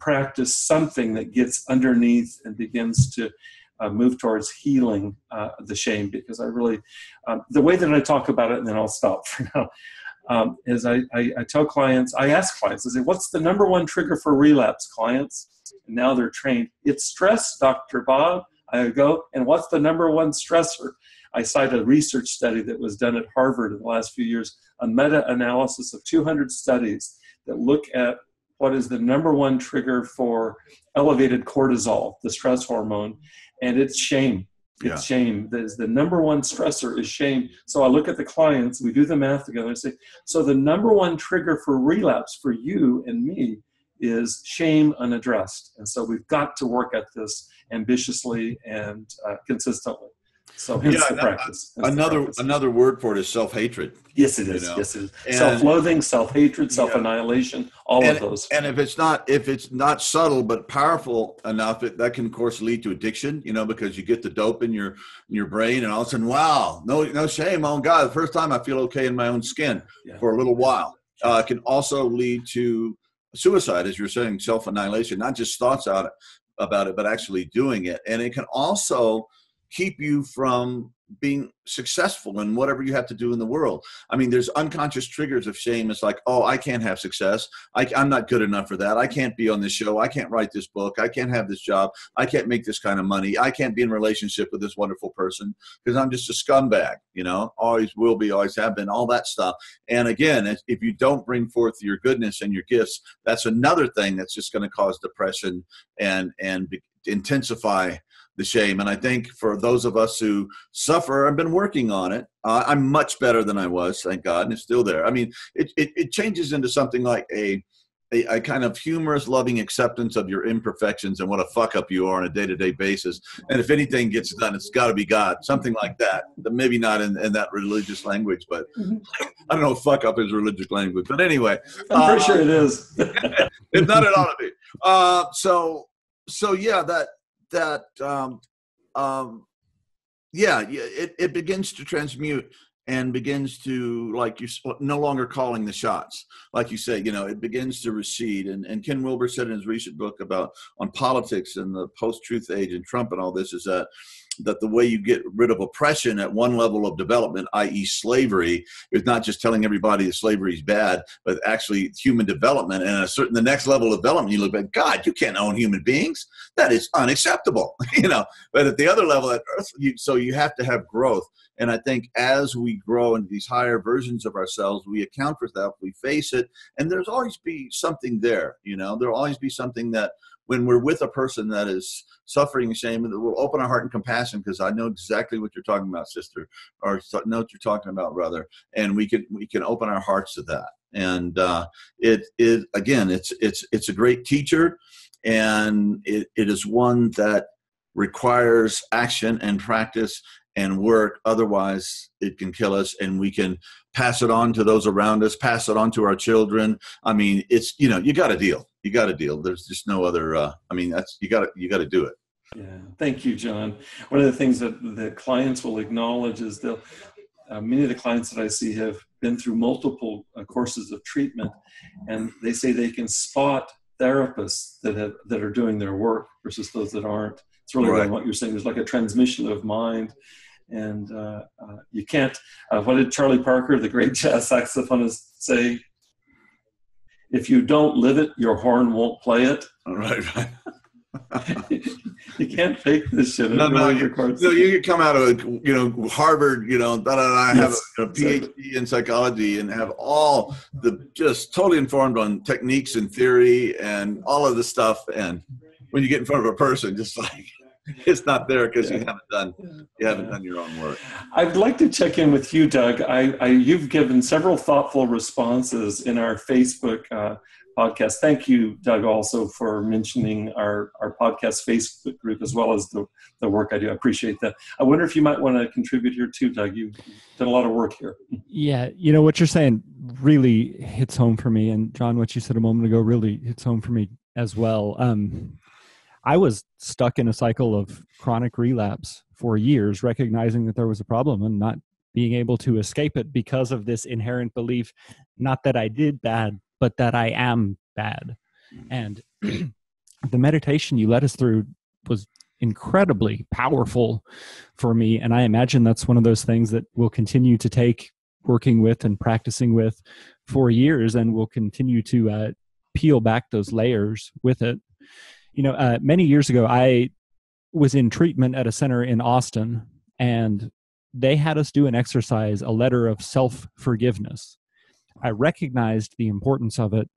practice something that gets underneath and begins to uh, move towards healing uh, the shame, because I really, um, the way that I talk about it, and then I'll stop for now, um, is I, I, I tell clients, I ask clients, I say, what's the number one trigger for relapse, clients? And now they're trained. It's stress, Doctor Bob. I go, and what's the number one stressor? I cite a research study that was done at Harvard in the last few years, a meta-analysis of two hundred studies that look at what is the number one trigger for elevated cortisol, the stress hormone, and it's shame. It's yeah. shame. That is the number one stressor is shame. So I look at the clients, we do the math together, and say, so the number one trigger for relapse for you and me is shame unaddressed. And so we've got to work at this ambitiously and uh, consistently. So hence yeah, the practice. Hence another the practice. Another word for it is self-hatred. Yes, it is. You know? Yes, it is. And self-loathing, self-hatred, self-annihilation, yeah. all and, of those. And if it's not if it's not subtle but powerful enough, it, that can of course lead to addiction. You know, because you get the dope in your in your brain, and all of a sudden, wow, no no shame. Oh God, the first time I feel okay in my own skin yeah. for a little while. Uh, it can also lead to suicide, as you're saying, self-annihilation, not just thoughts out about it, but actually doing it. And it can also keep you from being successful in whatever you have to do in the world. I mean, there's unconscious triggers of shame. It's like, oh, I can't have success. I, I'm not good enough for that. I can't be on this show. I can't write this book. I can't have this job. I can't make this kind of money. I can't be in a relationship with this wonderful person because I'm just a scumbag, you know, always will be, always have been, all that stuff. And again, if you don't bring forth your goodness and your gifts, that's another thing that's just going to cause depression and, and be, intensify the shame. And I think for those of us who suffer, I've been working on it. Uh, I'm much better than I was, thank God, and it's still there. I mean, it it, it changes into something like a, a a kind of humorous, loving acceptance of your imperfections and what a fuck up you are on a day-to-day basis. And if anything gets done, it's got to be God, something like that. Maybe not in, in that religious language, but mm-hmm. I don't know if fuck up is religious language. But anyway. I'm uh, pretty sure it is. If not, it ought to be. Uh, so, so yeah, that... that, um, um, yeah, it, it begins to transmute and begins to, like, you're no longer calling the shots. Like you say, you know, it begins to recede. And, and Ken Wilber said in his recent book about on politics and the post-truth age and Trump and all this is that, that the way you get rid of oppression at one level of development, that is slavery, is not just telling everybody that slavery is bad, but actually human development. And a certain, the next level of development, you look at, God, you can't own human beings. That is unacceptable, you know. But at the other level, at Earth, you, so you have to have growth. And I think as we grow into these higher versions of ourselves, we account for that, we face it, and there's always be something there, you know. There'll always be something that, when we're with a person that is suffering shame, and we'll open our heart in compassion because I know exactly what you're talking about, sister, or know what you're talking about, brother. And we can we can open our hearts to that. And uh, it is it, again, it's it's it's a great teacher, and it, it is one that requires action and practice and work. Otherwise, it can kill us, and we can pass it on to those around us, pass it on to our children. I mean, it's, you know, you got to deal. You got to deal. There's just no other, uh, I mean, that's, you got to, you got to do it. Yeah. Thank you, John. One of the things that the clients will acknowledge is they'll, uh, many of the clients that I see have been through multiple uh, courses of treatment, and they say they can spot therapists that have, that are doing their work versus those that aren't. It's really right. like what you're saying. There's like a transmission of mind. And uh, uh, you can't, uh, what did Charlie Parker, the great jazz saxophonist, say? If you don't live it, your horn won't play it. All right, right. You can't fake this shit. No, no, you, no, you could come out of, you know, Harvard, you know, da, da, da, have yes, a, a P H D exactly. in psychology and have all the, just totally informed on techniques and theory and all of the stuff. And when you get in front of a person, just like, it's not there because yeah. you haven't done, you haven't yeah. done your own work. I'd like to check in with you, Doug. I, I you've given several thoughtful responses in our Facebook uh, podcast. Thank you, Doug, also for mentioning our, our podcast Facebook group as well as the, the work I do. I appreciate that. I wonder if you might want to contribute here too, Doug. You've done a lot of work here. Yeah, you know, what you're saying really hits home for me. And John, what you said a moment ago really hits home for me as well. Um, I was stuck in a cycle of chronic relapse for years, recognizing that there was a problem and not being able to escape it because of this inherent belief, not that I did bad, but that I am bad. And the meditation you led us through was incredibly powerful for me. And I imagine that's one of those things that we'll continue to take working with and practicing with for years, and we'll continue to uh, peel back those layers with it. You know, uh, many years ago, I was in treatment at a center in Austin, and they had us do an exercise, a letter of self-forgiveness. I recognized the importance of it,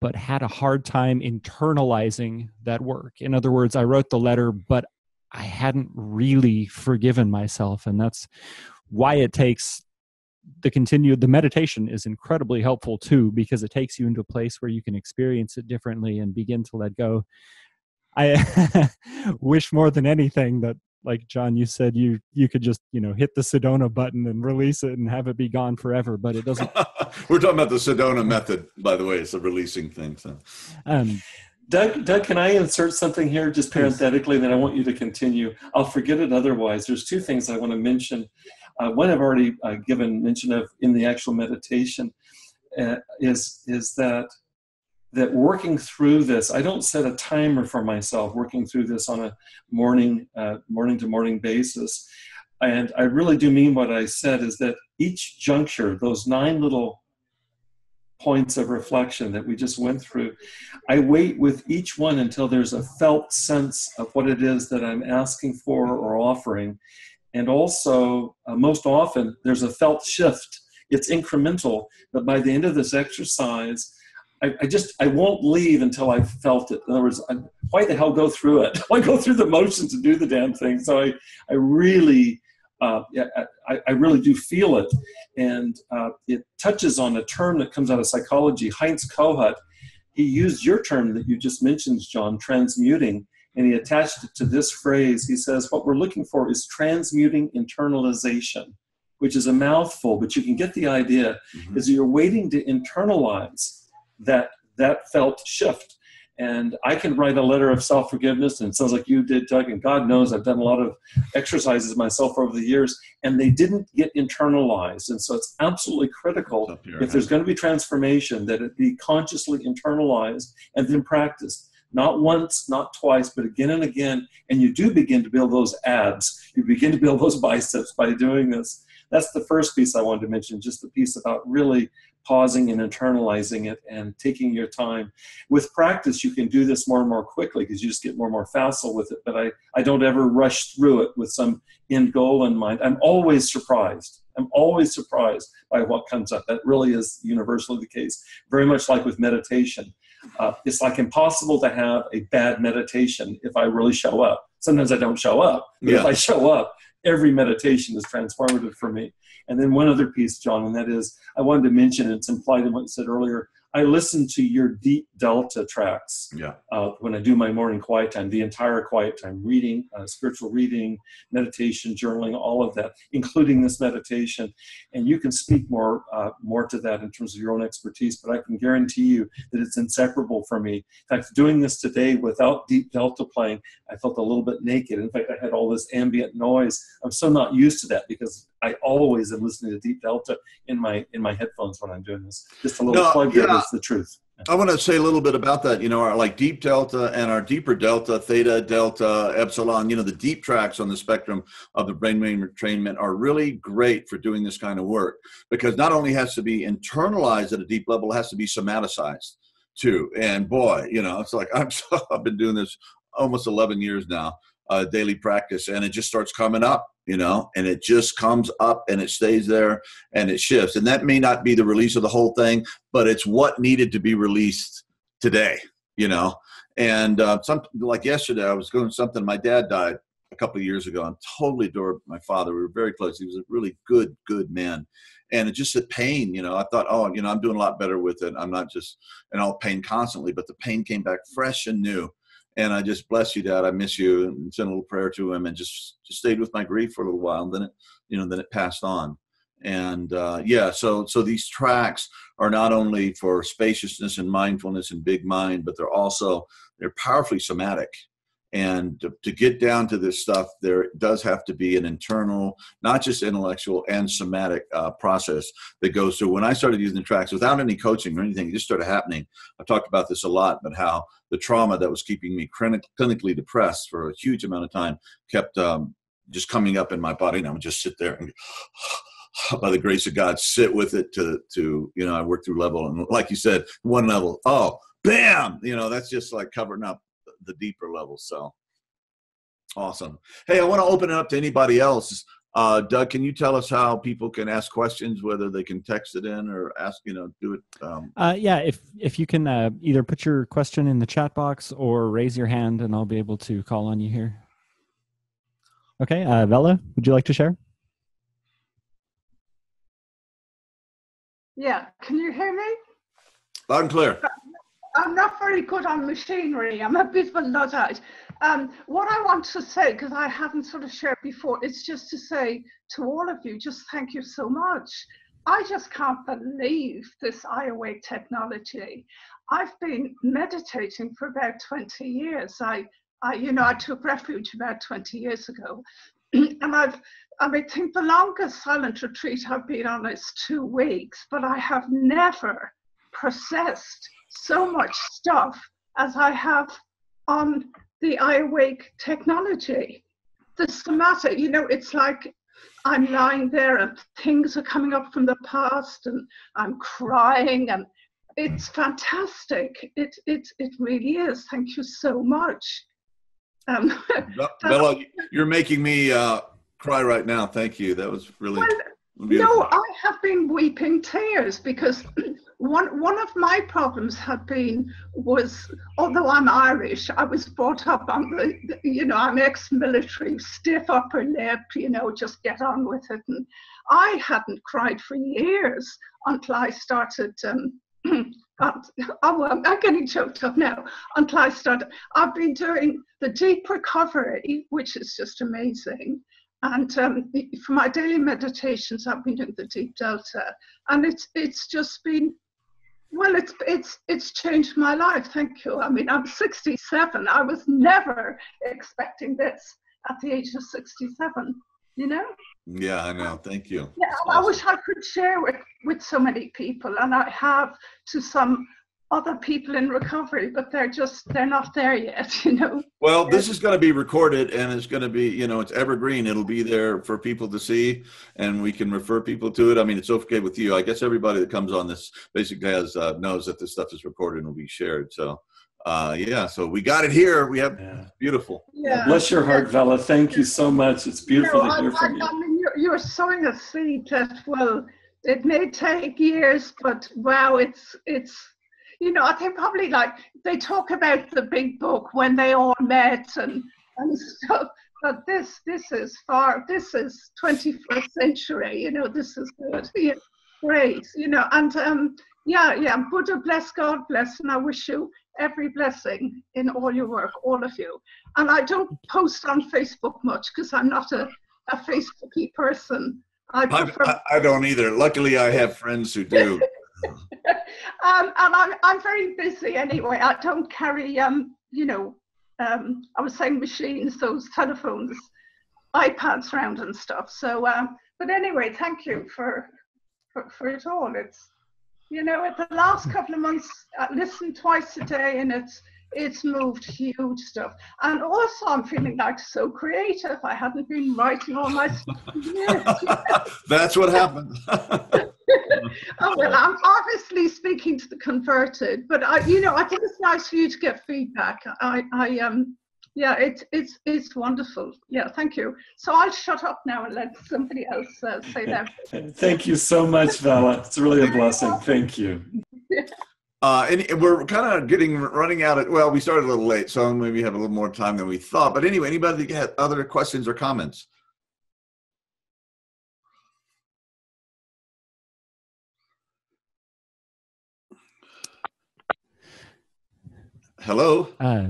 but had a hard time internalizing that work. In other words, I wrote the letter, but I hadn't really forgiven myself. And that's why it takes the continued, the meditation is incredibly helpful too, because it takes you into a place where you can experience it differently and begin to let go. I wish more than anything that, like John, you said you you could just, you know, hit the Sedona button and release it and have it be gone forever, but it doesn't. We're talking about the Sedona method, by the way. It's a releasing thing. So, um, Doug, Doug, can I insert something here just parenthetically? Please. Then I want you to continue. I'll forget it otherwise. There's two things I want to mention. Uh, one I've already uh, given mention of in the actual meditation uh, is is that that working through this, I don't set a timer for myself working through this on a morning, uh, morning to morning basis. And I really do mean what I said is that each juncture, those nine little points of reflection that we just went through, I wait with each one until there's a felt sense of what it is that I'm asking for or offering. And also, uh, most often, there's a felt shift. It's incremental, but by the end of this exercise, I, I just, I won't leave until I've felt it. In other words, I, why the hell go through it? Why go through the motion to do the damn thing? So I, I really, uh, I, I really do feel it. And uh, it touches on a term that comes out of psychology. Heinz Kohut, he used your term that you just mentioned, John, transmuting, and he attached it to this phrase. He says, what we're looking for is transmuting internalization, which is a mouthful, but you can get the idea, mm-hmm. is you're waiting to internalize that that felt shift. And I can write a letter of self-forgiveness, and it sounds like you did, Doug, and God knows I've done a lot of exercises myself over the years, and they didn't get internalized. And so it's absolutely critical, here, if there's going to be transformation, that it be consciously internalized and then practiced. Not once, not twice, but again and again. And you do begin to build those abs. You begin to build those biceps by doing this. That's the first piece I wanted to mention, just the piece about really pausing and internalizing it and taking your time. With practice, you can do this more and more quickly because you just get more and more facile with it. But I, I don't ever rush through it with some end goal in mind. I'm always surprised. I'm always surprised by what comes up. That really is universally the case. Very much like with meditation. Uh, it's like impossible to have a bad meditation if I really show up. Sometimes I don't show up. But yeah. If I show up, every meditation is transformative for me. And then one other piece, John, and that is, I wanted to mention, it's implied in what you said earlier, I listen to your deep Delta tracks yeah. uh, when I do my morning quiet time, the entire quiet time, reading, uh, spiritual reading, meditation, journaling, all of that, including this meditation. And you can speak more uh, more to that in terms of your own expertise, but I can guarantee you that it's inseparable for me. In fact, doing this today without deep Delta playing, I felt a little bit naked. In fact, I had all this ambient noise. I'm so not used to that because I always am listening to deep Delta in my in my headphones when I'm doing this. Just a little no, plug yeah. there. The truth. I want to say a little bit about that. You know, our like deep Delta and our deeper Delta, theta, delta, epsilon, you know, the deep tracks on the spectrum of the brainwave entrainment are really great for doing this kind of work because not only has to be internalized at a deep level, it has to be somaticized. too. And boy, you know, it's like I'm so, I've been doing this almost eleven years now, uh, daily practice, and it just starts coming up, you know, and it just comes up and it stays there and it shifts. And that may not be the release of the whole thing, but it's what needed to be released today, you know. And uh, something like yesterday, I was going something. My dad died a couple of years ago. I'm totally adored my father. We were very close. He was a really good, good man. And it just the pain, you know, I thought, oh, you know, I'm doing a lot better with it. I'm not just in all pain constantly, but the pain came back fresh and new. And I just bless you, Dad. I miss you, and sent a little prayer to him, and just, just stayed with my grief for a little while. And then it, you know, then it passed on. And uh, yeah, so so these tracks are not only for spaciousness and mindfulness and big mind, but they're also they're powerfully somatic. And to, to get down to this stuff, there does have to be an internal, not just intellectual and somatic uh, process that goes through. When I started using the tracks without any coaching or anything, it just started happening. I've talked about this a lot, but how the trauma that was keeping me clinic, clinically depressed for a huge amount of time kept um, just coming up in my body. And I would just sit there and by the grace of God, sit with it to, to, you know, I worked through level. And like you said, one level, oh, bam, you know, that's just like covering up the deeper level. So awesome. Hey, I want to open it up to anybody else. Uh, Doug, can you tell us how people can ask questions, whether they can text it in or ask, you know, do it? Um, uh, yeah. If, if you can uh, either put your question in the chat box or raise your hand and I'll be able to call on you here. Okay. Uh, Vella, would you like to share? Yeah. Can you hear me? Loud and clear. I'm not very good on machinery. I'm a bit of a Luddite. Um, what I want to say, because I haven't sort of shared before, is just to say to all of you, just thank you so much. I just can't believe this iAwake technology. I've been meditating for about twenty years. I, I you know, I took refuge about twenty years ago. And I've, I mean, I think the longest silent retreat I've been on is two weeks, but I have never processed so much stuff as I have on the iAwake technology. The somatic, you know, it's like I'm lying there and things are coming up from the past and I'm crying, and it's fantastic. It it it really is. Thank you so much. Um, Bella, you're making me uh, cry right now. Thank you. That was really well, beautiful. No, I have been weeping tears because One one of my problems had been was, although I'm Irish, I was brought up on, you know, I'm ex-military, stiff upper lip, you know, just get on with it. And I hadn't cried for years until I started, um, oh, well, I'm not getting choked up now, until I started. I've been doing the deep recovery, which is just amazing. And um, for my daily meditations, I've been doing the deep delta. And it's it's just been, well, it's it's it's changed my life. Thank you. I mean, I'm sixty-seven. I was never expecting this at the age of sixty-seven. You know? Yeah, I know. Thank you. Yeah, awesome. I wish I could share with with so many people, and I have to some other people in recovery, but they're just they're not there yet, you know. Well, this is going to be recorded, and it's going to be, you know, it's evergreen. It'll be there for people to see, and we can refer people to it. I mean, it's okay with you. I guess everybody that comes on this basically has uh, knows that this stuff is recorded and will be shared. So uh yeah, so we got it here. We have yeah. Beautiful. Yeah. Well, bless your heart, Vella. Thank you so much. It's beautiful, you know, to hear I, from I, you. I mean, you're, you're sowing a seed that, well, it may take years, but wow, it's it's you know, I think probably like they talk about the big book when they all met and, and stuff, but this this is far, this is twenty-first century, you know, this is good, yeah, great, you know, and um, yeah, yeah, Buddha bless, God bless, and I wish you every blessing in all your work, all of you. And I don't post on Facebook much because I'm not a, a Facebooky person. I, prefer I, I, I don't either. Luckily, I have friends who do. um, and I'm, I'm very busy anyway. I don't carry, um, you know, um, I was saying machines, those telephones, iPads around and stuff. So, um, but anyway, thank you for, for, for it all. It's, you know, at the last couple of months, I listened twice a day, and it's, it's moved huge stuff. And also I'm feeling like so creative. I hadn't been writing all my stuff for years. That's what happened. Oh, well, I'm obviously speaking to the converted, but I, you know, I think it's nice for you to get feedback. I, I, um, yeah, it's, it's, it's wonderful. Yeah, thank you. So I'll shut up now and let somebody else uh, say that. Thank you so much, Vella. It's really a blessing. Thank you. Yeah. Uh, and we're kind of getting running out of, well, we started a little late, so maybe we have a little more time than we thought. But anyway, anybody have other questions or comments? Hello. Uh,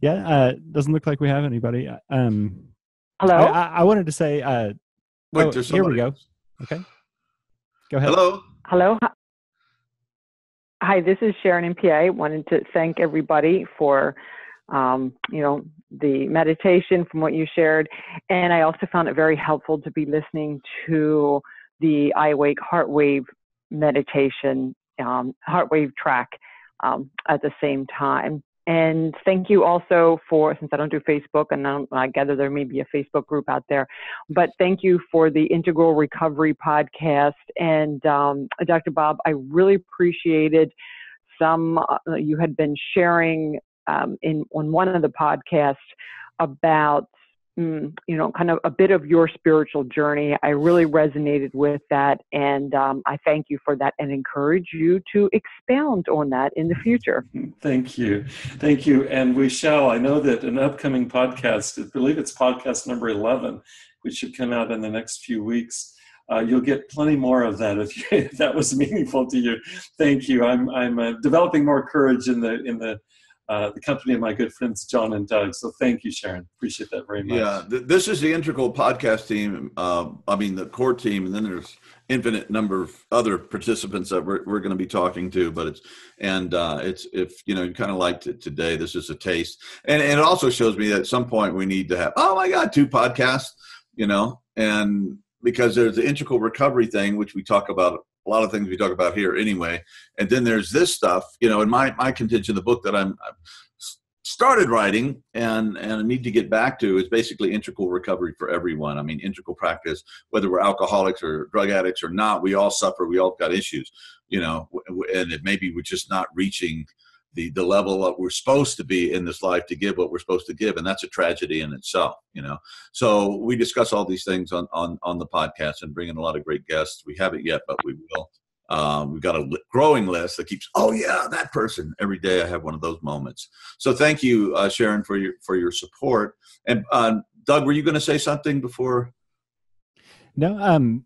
yeah, uh, doesn't look like we have anybody. Um, Hello. I, I wanted to say. Uh, Wait, oh, there's here we go. Okay. Go ahead. Hello. Hello. Hi, this is Sharon in P A. I wanted to thank everybody for, um, you know, the meditation from what you shared. And I also found it very helpful to be listening to the iAwake Heartwave meditation, um, Heartwave track um, at the same time. And thank you also for, since I don't do Facebook, and I, I gather there may be a Facebook group out there, but thank you for the Integral Recovery podcast. And um, Doctor Bob, I really appreciated some, uh, you had been sharing um, in on one of the podcasts about, mm, you know, kind of a bit of your spiritual journey. I really resonated with that. And um, I thank you for that and encourage you to expound on that in the future. Thank you. Thank you. And we shall. I know that an upcoming podcast, I believe it's podcast number eleven, which should come out in the next few weeks. Uh, you'll get plenty more of that if, you, if that was meaningful to you. Thank you. I'm, I'm uh, developing more courage in the, in the, Uh, the company of my good friends, John and Doug. So thank you, Sharon. Appreciate that very much. Yeah, th this is the Integral podcast team. Uh, I mean, the core team, and then there's infinite number of other participants that we're, we're going to be talking to. But it's, and uh, it's, if, you know, you kind of liked it today, this is a taste. And, and it also shows me that at some point we need to have, oh my God, two podcasts, you know, and because there's the Integral Recovery thing, which we talk about a lot of things we talk about here anyway. And then there's this stuff, you know, in my, my contention, the book that I'm I've started writing and, and I need to get back to is basically Integral Recovery for everyone. I mean, integral practice, whether we're alcoholics or drug addicts or not, we all suffer. We all got issues, you know, and it maybe we're just not reaching the, the level that we're supposed to be in this life to give what we're supposed to give. And that's a tragedy in itself, you know? So we discuss all these things on, on, on the podcast and bring in a lot of great guests. We haven't yet, but we will. Um, we've got a growing list that keeps, oh yeah, that person. Every day I have one of those moments. So thank you, uh, Sharon, for your, for your support. And uh, Doug, were you going to say something before? No, um,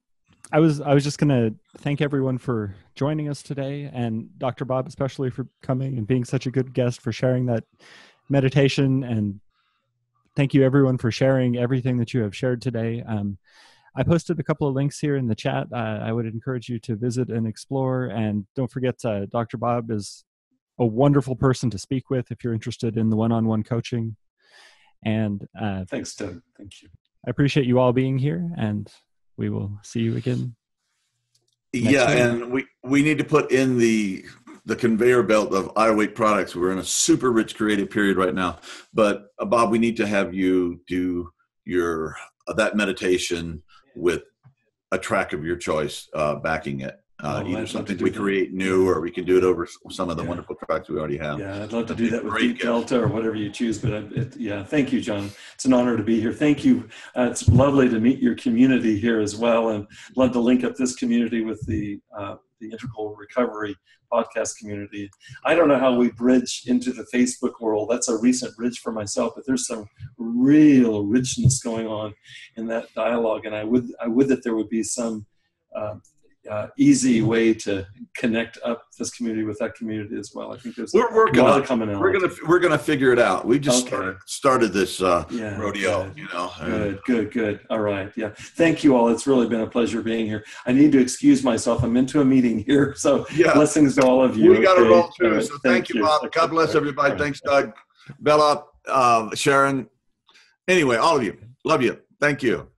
I was, I was just going to thank everyone for joining us today, and Doctor Bob, especially, for coming and being such a good guest, for sharing that meditation. And thank you everyone for sharing everything that you have shared today. Um, I posted a couple of links here in the chat. Uh, I would encourage you to visit and explore, and don't forget, uh, Doctor Bob is a wonderful person to speak with if you're interested in the one-on-one coaching. And uh, thanks, Doug. Thank you. I appreciate you all being here, and we will see you again. Yeah, and we, we need to put in the the conveyor belt of iAwake products. We're in a super rich creative period right now. But uh, Bob, we need to have you do your uh, that meditation with a track of your choice uh, backing it. Uh, oh, either I'd something we create new, or we can do it over some of the yeah. wonderful tracks we already have. Yeah, I'd love to do that with Deep Delta or whatever you choose. But I, it, yeah, thank you, John. It's an honor to be here. Thank you. Uh, it's lovely to meet your community here as well, and love to link up this community with the uh, the Integral Recovery podcast community. I don't know how we bridge into the Facebook world. That's a recent bridge for myself, but there's some real richness going on in that dialogue, and I would I would that there would be some. Uh, Uh, easy way to connect up this community with that community as well. I think there's we're working a lot of commonality. We're gonna we're gonna figure it out. We just okay. started, started this uh, yeah, rodeo, good. you know. Good, good, good. All right, yeah. Thank you all. It's really been a pleasure being here. I need to excuse myself. I'm into a meeting here, so yeah. blessings to all of you. We got to roll through. So thank, thank you, Bob. God bless everybody. Right. Thanks, Doug, Bella, uh, Sharon. Anyway, all of you. Love you. Thank you.